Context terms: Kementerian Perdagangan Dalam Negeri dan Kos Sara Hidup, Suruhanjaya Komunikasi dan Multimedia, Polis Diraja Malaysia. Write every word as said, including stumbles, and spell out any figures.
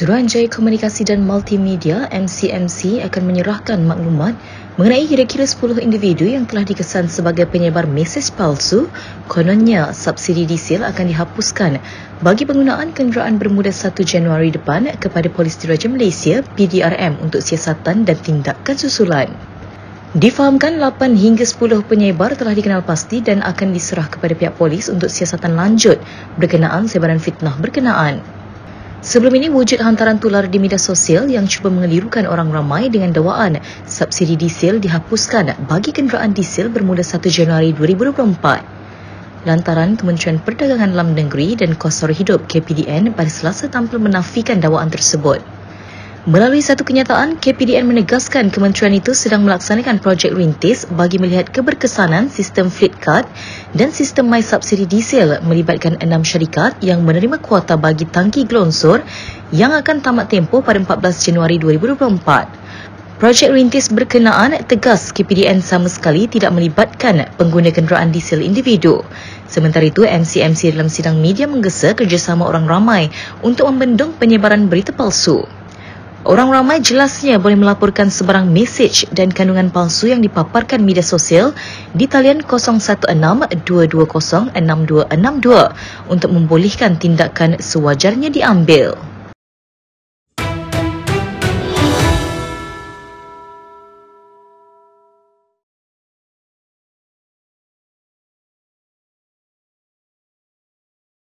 Suruhanjaya Komunikasi dan Multimedia M C M C akan menyerahkan maklumat mengenai kira-kira sepuluh individu yang telah dikesan sebagai penyebar mesej palsu. Kononnya, subsidi diesel akan dihapuskan bagi penggunaan kenderaan bermula satu Januari depan kepada Polis Diraja Malaysia P D R M untuk siasatan dan tindakan susulan. Difahamkan lapan hingga sepuluh penyebar telah dikenal pasti dan akan diserah kepada pihak polis untuk siasatan lanjut berkenaan sebaran fitnah berkenaan. Sebelum ini, wujud hantaran tular di media sosial yang cuba mengelirukan orang ramai dengan dakwaan subsidi diesel dihapuskan bagi kenderaan diesel bermula satu Januari dua ribu dua puluh empat. Lantaran Kementerian Perdagangan Dalam Negeri dan Kos Sara Hidup K P D N pada Selasa tampil menafikan dakwaan tersebut. Melalui satu kenyataan, K P D N menegaskan kementerian itu sedang melaksanakan projek rintis bagi melihat keberkesanan sistem fleet card dan sistem My Subsidi Diesel melibatkan enam syarikat yang menerima kuota bagi tangki gelonsor yang akan tamat tempoh pada empat belas Januari dua ribu dua puluh empat. Projek rintis berkenaan tegas K P D N sama sekali tidak melibatkan pengguna kenderaan diesel individu. Sementara itu, M C M C dalam sidang media menggesa kerjasama orang ramai untuk membendung penyebaran berita palsu. Orang ramai jelasnya boleh melaporkan sebarang mesej dan kandungan palsu yang dipaparkan media sosial di talian kosong satu enam dua dua kosong enam dua enam dua untuk membolehkan tindakan sewajarnya diambil.